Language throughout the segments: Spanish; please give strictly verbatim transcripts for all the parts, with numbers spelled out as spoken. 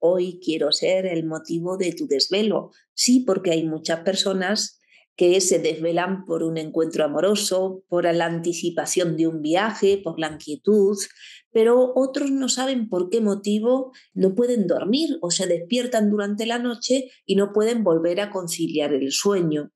hoy quiero ser el motivo de tu desvelo. Sí, porque hay muchas personas que se desvelan por un encuentro amoroso, por la anticipación de un viaje, por la inquietud, pero otros no saben por qué motivo no pueden dormir o se despiertan durante la noche y no pueden volver a conciliar el sueño.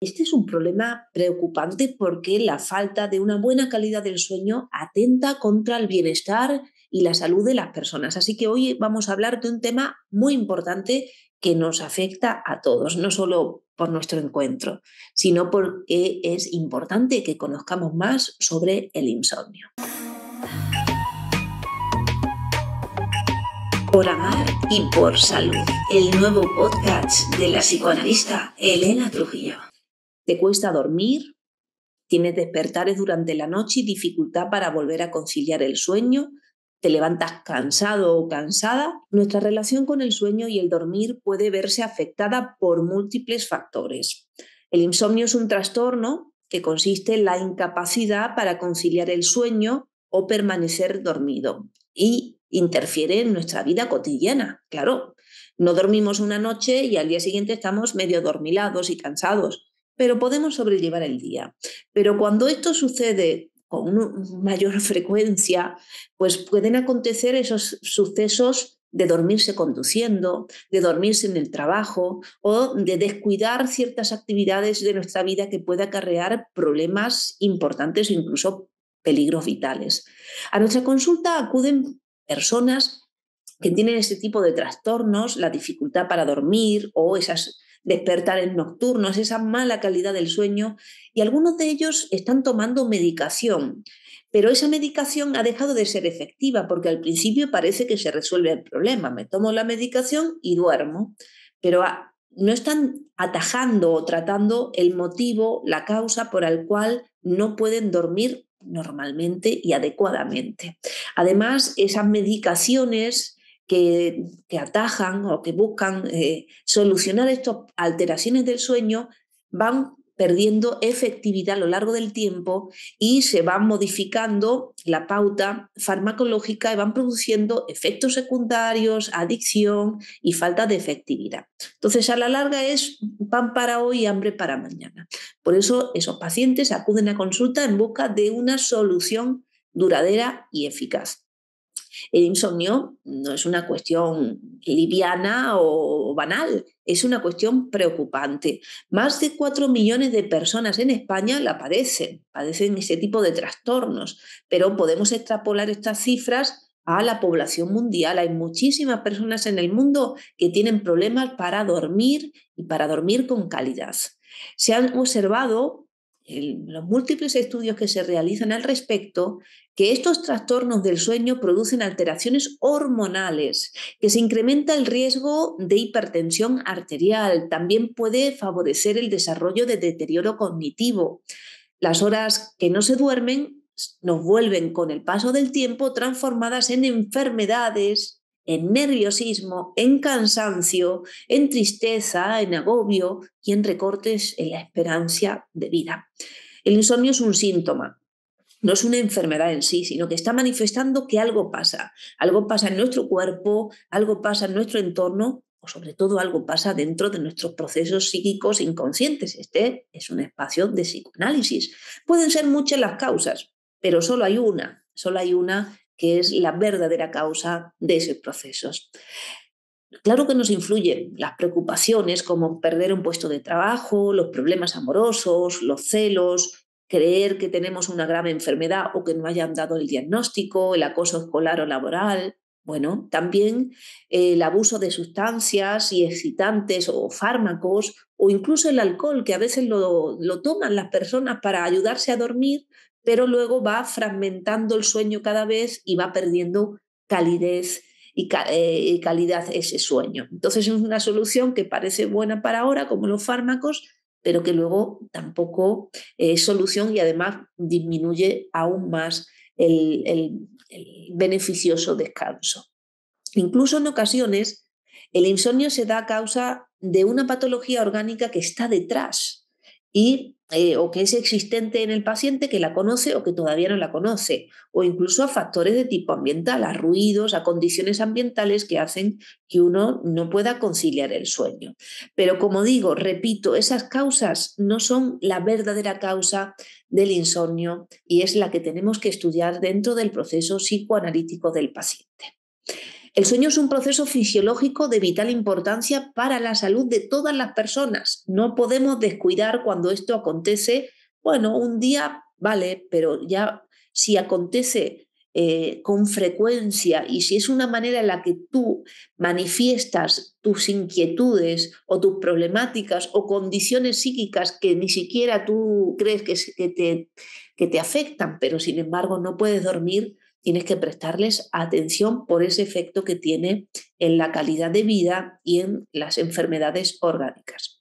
Este es un problema preocupante porque la falta de una buena calidad del sueño atenta contra el bienestar y la salud de las personas. Así que hoy vamos a hablar de un tema muy importante que nos afecta a todos, no solo por nuestro encuentro, sino porque es importante que conozcamos más sobre el insomnio. Por amar y por salud, el nuevo podcast de la psicoanalista Helena Trujillo. ¿Te cuesta dormir? ¿Tienes despertares durante la noche y dificultad para volver a conciliar el sueño? ¿Te levantas cansado o cansada? Nuestra relación con el sueño y el dormir puede verse afectada por múltiples factores. El insomnio es un trastorno que consiste en la incapacidad para conciliar el sueño o permanecer dormido y interfiere en nuestra vida cotidiana, claro. No dormimos una noche y al día siguiente estamos medio dormilados y cansados, pero podemos sobrellevar el día. Pero cuando esto sucede con mayor frecuencia, pues pueden acontecer esos sucesos de dormirse conduciendo, de dormirse en el trabajo o de descuidar ciertas actividades de nuestra vida que puede acarrear problemas importantes o incluso peligros vitales. A nuestra consulta acuden personas que tienen ese tipo de trastornos, la dificultad para dormir o esas despertares nocturnos, esa mala calidad del sueño, y algunos de ellos están tomando medicación, pero esa medicación ha dejado de ser efectiva porque al principio parece que se resuelve el problema, me tomo la medicación y duermo, pero no están atajando o tratando el motivo, la causa por el cual no pueden dormir normalmente y adecuadamente. Además, esas medicaciones Que, que atajan o que buscan eh, solucionar estas alteraciones del sueño van perdiendo efectividad a lo largo del tiempo y se van modificando la pauta farmacológica y van produciendo efectos secundarios, adicción y falta de efectividad. Entonces, a la larga es pan para hoy y hambre para mañana. Por eso esos pacientes acuden a consulta en busca de una solución duradera y eficaz. El insomnio no es una cuestión liviana o banal, es una cuestión preocupante. Más de cuatro millones de personas en España la padecen, padecen ese tipo de trastornos, pero podemos extrapolar estas cifras a la población mundial. Hay muchísimas personas en el mundo que tienen problemas para dormir y para dormir con calidad. Se han observado en los múltiples estudios que se realizan al respecto, que estos trastornos del sueño producen alteraciones hormonales, que se incrementa el riesgo de hipertensión arterial, también puede favorecer el desarrollo de deterioro cognitivo. Las horas que no se duermen nos vuelven con el paso del tiempo transformadas en enfermedades, en nerviosismo, en cansancio, en tristeza, en agobio y en recortes en la esperanza de vida. El insomnio es un síntoma, no es una enfermedad en sí, sino que está manifestando que algo pasa. Algo pasa en nuestro cuerpo, algo pasa en nuestro entorno o sobre todo algo pasa dentro de nuestros procesos psíquicos inconscientes. Este es un espacio de psicoanálisis. Pueden ser muchas las causas, pero solo hay una, solo hay una que es la verdadera causa de esos procesos. Claro que nos influyen las preocupaciones como perder un puesto de trabajo, los problemas amorosos, los celos, creer que tenemos una grave enfermedad o que no hayan dado el diagnóstico, el acoso escolar o laboral. Bueno, también el abuso de sustancias y excitantes o fármacos o incluso el alcohol, que a veces lo, lo toman las personas para ayudarse a dormir, pero luego va fragmentando el sueño cada vez y va perdiendo calidez y, ca- y calidad ese sueño. Entonces es una solución que parece buena para ahora, como los fármacos, pero que luego tampoco es solución y además disminuye aún más el, el, el beneficioso descanso. Incluso en ocasiones el insomnio se da a causa de una patología orgánica que está detrás y eh, o que es existente en el paciente, que la conoce o que todavía no la conoce, o incluso a factores de tipo ambiental, a ruidos, a condiciones ambientales que hacen que uno no pueda conciliar el sueño. Pero como digo, repito, esas causas no son la verdadera causa del insomnio y es la que tenemos que estudiar dentro del proceso psicoanalítico del paciente. El sueño es un proceso fisiológico de vital importancia para la salud de todas las personas. No podemos descuidar cuando esto acontece. Bueno, un día vale, pero ya si acontece eh, con frecuencia y si es una manera en la que tú manifiestas tus inquietudes o tus problemáticas o condiciones psíquicas que ni siquiera tú crees que, que, te, que te afectan, pero sin embargo no puedes dormir, tienes que prestarles atención por ese efecto que tiene en la calidad de vida y en las enfermedades orgánicas.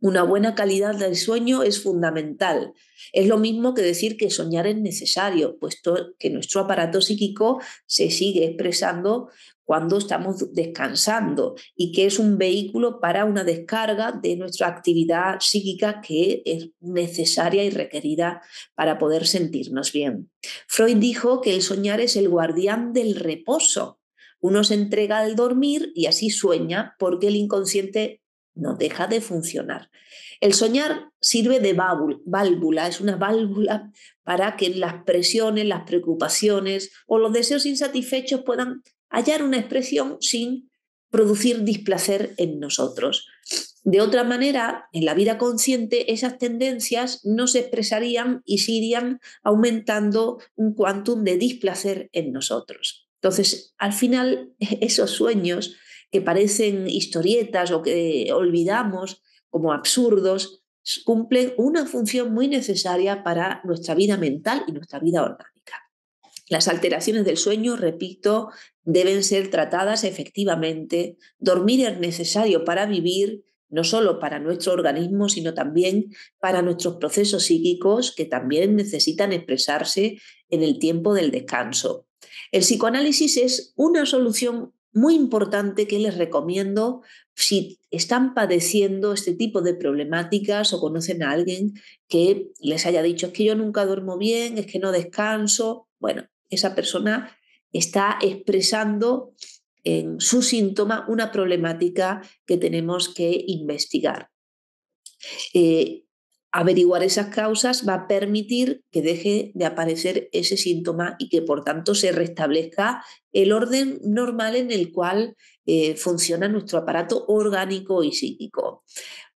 Una buena calidad del sueño es fundamental. Es lo mismo que decir que soñar es necesario, puesto que nuestro aparato psíquico se sigue expresando cuando estamos descansando y que es un vehículo para una descarga de nuestra actividad psíquica que es necesaria y requerida para poder sentirnos bien. Freud dijo que el soñar es el guardián del reposo. Uno se entrega al dormir y así sueña porque el inconsciente no deja de funcionar. El soñar sirve de válvula, es una válvula para que las presiones, las preocupaciones o los deseos insatisfechos puedan hallar una expresión sin producir displacer en nosotros. De otra manera, en la vida consciente esas tendencias no se expresarían y se irían aumentando un quantum de displacer en nosotros. Entonces, al final, esos sueños que parecen historietas o que olvidamos como absurdos, cumplen una función muy necesaria para nuestra vida mental y nuestra vida orgánica. Las alteraciones del sueño, repito, deben ser tratadas efectivamente. Dormir es necesario para vivir, no solo para nuestro organismo, sino también para nuestros procesos psíquicos que también necesitan expresarse en el tiempo del descanso. El psicoanálisis es una solución muy importante que les recomiendo si están padeciendo este tipo de problemáticas o conocen a alguien que les haya dicho es que yo nunca duermo bien, es que no descanso. Bueno, esa persona está expresando en su síntoma una problemática que tenemos que investigar. Eh, averiguar esas causas va a permitir que deje de aparecer ese síntoma y que por tanto se restablezca el orden normal en el cual eh, funciona nuestro aparato orgánico y psíquico.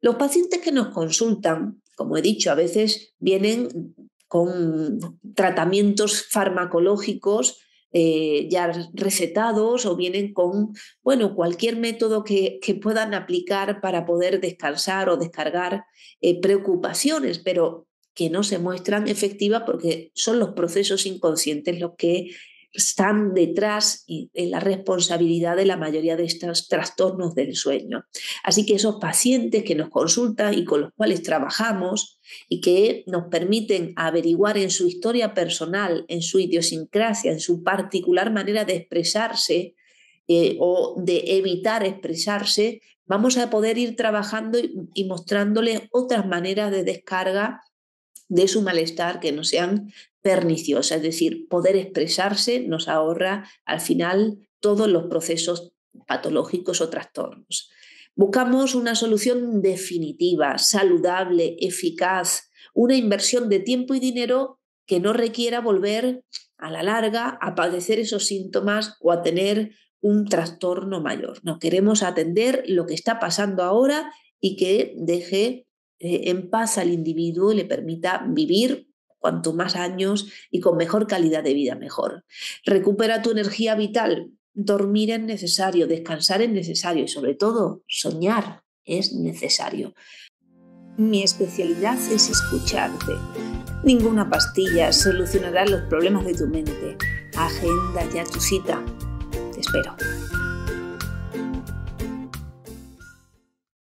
Los pacientes que nos consultan, como he dicho, a veces vienen con tratamientos farmacológicos eh, ya recetados o vienen con bueno, cualquier método que, que puedan aplicar para poder descansar o descargar eh, preocupaciones, pero que no se muestran efectivas porque son los procesos inconscientes los que están detrás y en la responsabilidad de la mayoría de estos trastornos del sueño. Así que esos pacientes que nos consultan y con los cuales trabajamos y que nos permiten averiguar en su historia personal, en su idiosincrasia, en su particular manera de expresarse eh, o de evitar expresarse, vamos a poder ir trabajando y, y mostrándoles otras maneras de descarga de su malestar que no sean perniciosa, es decir, poder expresarse nos ahorra al final todos los procesos patológicos o trastornos. Buscamos una solución definitiva, saludable, eficaz, una inversión de tiempo y dinero que no requiera volver a la larga a padecer esos síntomas o a tener un trastorno mayor. No queremos atender lo que está pasando ahora y que deje en paz al individuo y le permita vivir cuanto más años y con mejor calidad de vida, mejor. Recupera tu energía vital. Dormir es necesario, descansar es necesario y sobre todo soñar es necesario. Mi especialidad es escucharte. Ninguna pastilla solucionará los problemas de tu mente. Agenda ya tu cita. Te espero.